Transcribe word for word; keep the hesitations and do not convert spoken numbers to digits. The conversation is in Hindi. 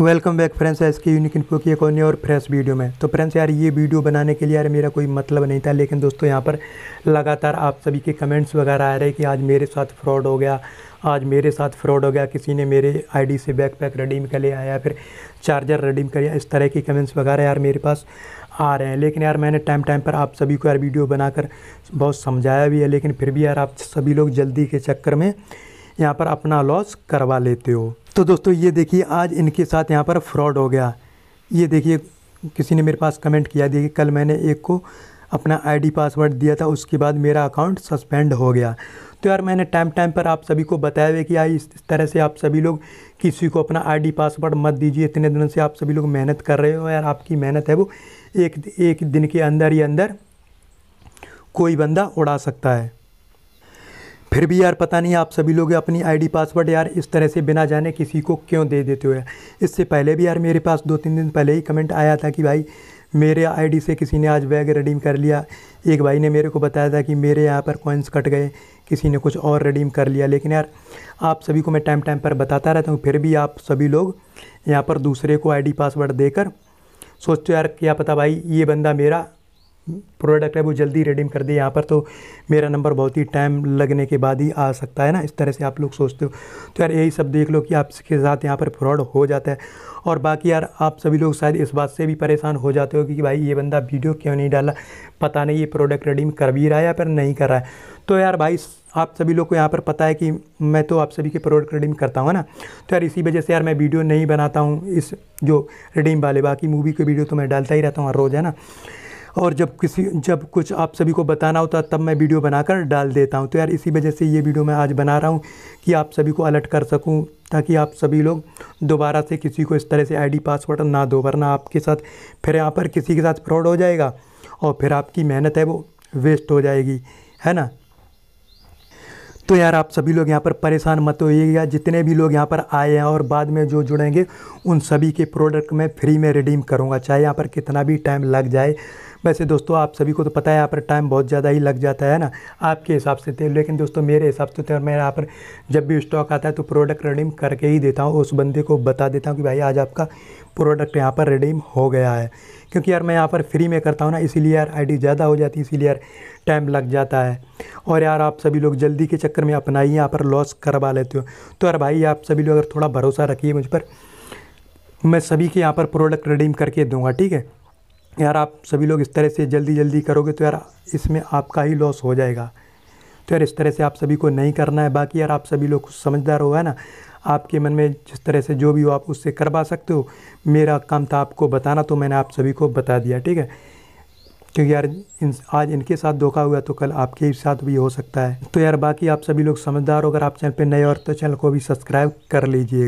Welcome back friends S K unique info की एक और फ्रेश वीडियो में। तो फ्रेंड्स यार ये वीडियो बनाने के लिए यार मेरा कोई मतलब नहीं था, लेकिन दोस्तों यहाँ पर लगातार आप सभी के कमेंट्स वगैरह आ रहे हैं कि आज मेरे साथ फ्रॉड हो गया, आज मेरे साथ फ्रॉड हो गया, किसी ने मेरे आईडी से बैकपैक रिडीम कर लिया या फिर चार्जर रिडीम कर लिया। इस तरह की कमेंट्स वगैरह यार मेरे पास आ रहे हैं, लेकिन यार मैंने टाइम टाइम पर आप सभी को यार वीडियो बनाकर बहुत समझाया भी है, लेकिन फिर भी यार आप सभी लोग जल्दी के चक्कर में यहाँ पर अपना लॉस करवा लेते हो। तो दोस्तों ये देखिए आज इनके साथ यहाँ पर फ्रॉड हो गया। ये देखिए किसी ने मेरे पास कमेंट किया, देखिए कल मैंने एक को अपना आईडी पासवर्ड दिया था, उसके बाद मेरा अकाउंट सस्पेंड हो गया। तो यार मैंने टाइम टाइम पर आप सभी को बताया हुआ कि यार इस तरह से आप सभी लोग किसी को अपना आईडी पासवर्ड मत दीजिए। इतने दिनों से आप सभी लोग मेहनत कर रहे हो यार, आपकी मेहनत है वो एक एक दिन के अंदर ही अंदर कोई बंदा उड़ा सकता है। फिर भी यार पता नहीं आप सभी लोग अपनी आईडी पासवर्ड यार इस तरह से बिना जाने किसी को क्यों दे देते हो यार। इससे पहले भी यार मेरे पास दो तीन दिन पहले ही कमेंट आया था कि भाई मेरे आईडी से किसी ने आज बैग रिडीम कर लिया। एक भाई ने मेरे को बताया था कि मेरे यहाँ पर कॉइन्स कट गए, किसी ने कुछ और रिडीम कर लिया। लेकिन यार आप सभी को मैं टाइम टाइम पर बताता रहता हूँ, फिर भी आप सभी लोग यहाँ पर दूसरे को आईडी पासवर्ड देकर सोचते हो यार क्या पता भाई ये बंदा मेरा प्रोडक्ट है वो जल्दी रिडीम कर दे, यहाँ पर तो मेरा नंबर बहुत ही टाइम लगने के बाद ही आ सकता है ना। इस तरह से आप लोग सोचते हो। तो यार यही सब देख लो कि आपके साथ यहाँ पर फ्रॉड हो जाता है। और बाकी यार आप सभी लोग शायद इस बात से भी परेशान हो जाते हो कि भाई ये बंदा वीडियो क्यों नहीं डाला, पता नहीं ये प्रोडक्ट रिडीम कर भी रहा है या फिर नहीं कर रहा है। तो यार भाई आप सभी लोग को यहाँ पर पता है कि मैं तो आप सभी के प्रोडक्ट रिडीम करता हूँ ना। तो यार इसी वजह से यार मैं वीडियो नहीं बनाता हूँ इस जो रिडीम वाले, बाकी मूवी की वीडियो तो मैं डालता ही रहता हूँ हर रोज़ है ना। और जब किसी जब कुछ आप सभी को बताना होता तब मैं वीडियो बनाकर डाल देता हूं। तो यार इसी वजह से ये वीडियो मैं आज बना रहा हूं कि आप सभी को अलर्ट कर सकूं, ताकि आप सभी लोग दोबारा से किसी को इस तरह से आईडी पासवर्ड ना दो, वरना आपके साथ फिर यहाँ पर किसी के साथ फ्रॉड हो जाएगा और फिर आपकी मेहनत है वो वेस्ट हो जाएगी है ना। तो यार आप सभी लोग यहाँ पर परेशान मत होइएगा। जितने भी लोग यहाँ पर आए हैं और बाद में जो जुड़ेंगे उन सभी के प्रोडक्ट मैं फ्री में रिडीम करूँगा, चाहे यहाँ पर कितना भी टाइम लग जाए। वैसे दोस्तों आप सभी को तो पता है यहाँ पर टाइम बहुत ज़्यादा ही लग जाता है ना आपके हिसाब से तो, लेकिन दोस्तों मेरे हिसाब से तो मैं यहाँ पर जब भी स्टॉक आता है तो प्रोडक्ट रिडीम करके ही देता हूँ। उस बंदे को बता देता हूँ कि भाई आज आपका प्रोडक्ट यहाँ पर रिडीम हो गया है, क्योंकि यार मैं यहाँ पर फ्री में करता हूँ ना, इसीलिए यार आईडी ज़्यादा हो जाती है, इसीलिए यार टाइम लग जाता है। और यार आप सभी लोग जल्दी के चक्कर में अपना ही यहाँ पर लॉस करवा लेते हो। तो यार भाई आप सभी लोग अगर थोड़ा भरोसा रखिए मुझ पर, मैं सभी के यहाँ पर प्रोडक्ट रिडीम करके दूँगा ठीक है। यार आप सभी लोग इस तरह से जल्दी जल्दी करोगे तो यार इसमें आपका ही लॉस हो जाएगा। तो यार इस तरह से आप सभी को नहीं करना है। बाकी यार आप सभी लोग कुछ समझदार हो है ना, आपके मन में जिस तरह से जो भी हो आप उससे करवा सकते हो। मेरा काम था आपको बताना, तो मैंने आप सभी को बता दिया ठीक है। क्योंकि यार इन आज इनके साथ धोखा हुआ तो कल आपके साथ भी हो सकता है। तो यार बाकी आप सभी लोग समझदार हो। अगर आप चैनल पर नए हो तो चैनल को भी सब्सक्राइब कर लीजिए।